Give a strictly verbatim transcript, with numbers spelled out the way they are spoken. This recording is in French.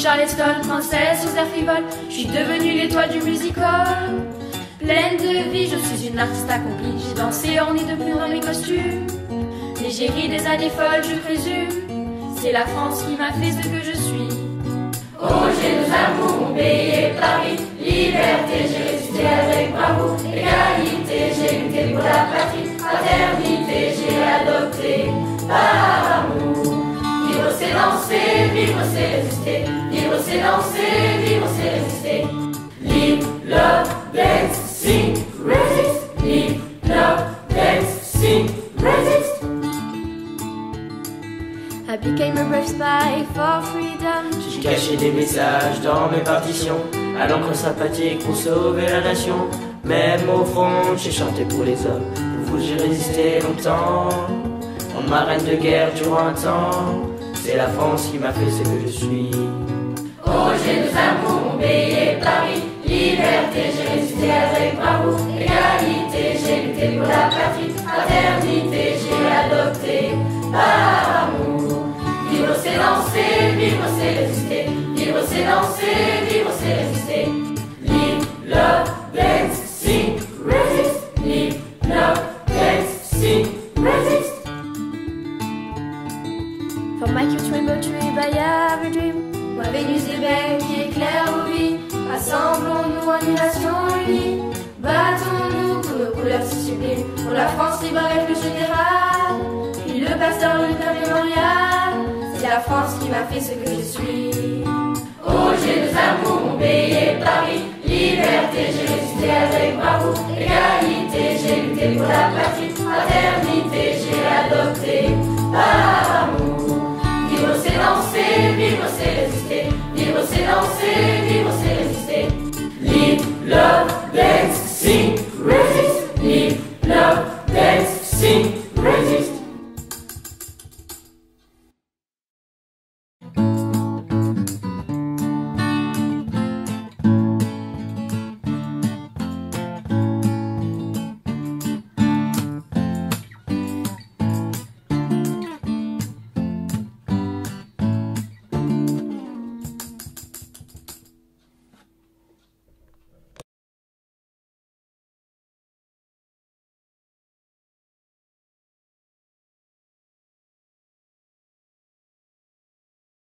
charleston, princesse aux airs frivoles, je suis devenue l'étoile du music-hall. Pleine de vie, je suis une artiste accomplie, j'ai dansé ornée de plumons dans mes costumes, et j'ai ri des années folles, je présume, c'est la France qui m'a fait ce que je suis. Oh, j'ai nos amours, mon pays et Paris, liberté, j'ai résisté avec bravoure, égalité, j'ai lutté pour la patrie, fraternité, j'ai adopté par amour. Vivre, c'est danser, vivre, c'est résister, vivre, c'est danser, vivre, c'est résister. Live, love, dance, sing, resist, live, love, dance, sing, resist. I became a brave spy for freedom. J'ai caché des messages dans mes partitions, à l'encre sympathique pour sauver la nation. Même au front, j'ai chanté pour les hommes, pour vous j'ai résisté longtemps. En marraine de guerre durant un temps, c'est la France qui m'a fait ce que je suis. Oh, j'ai nos amours, mon pays et Paris, liberté, j'ai résisté avec bravoure, égalité, j'ai lutté pour la patrie, fraternité, j'ai adopté par amour. Vivre, c'est danser, vivre, c'est résister, vivre, c'est danser, vivre, c'est résister. Live, love, dance, sing, resist, live, love, dance, sing, resist. For Michael Trimble, to live, I have a dream. Moi, Vénus des belles qui éclaire nos vies, assemblons-nous en une nation unie, battons-nous pour nos couleurs si sublimes, pour la France libre avec le général, puis le pasteur Luther mémorial, c'est la France qui m'a fait ce que je suis. Oh, j'ai nos amours, mon pays et Paris, liberté, j'ai résisté avec bravoure, égalité, j'ai lutté pour la patrie, fraternité, j'ai adopté par amour. Vivre, c'est danser, vivre, c'est résister, vivre, c'est danser.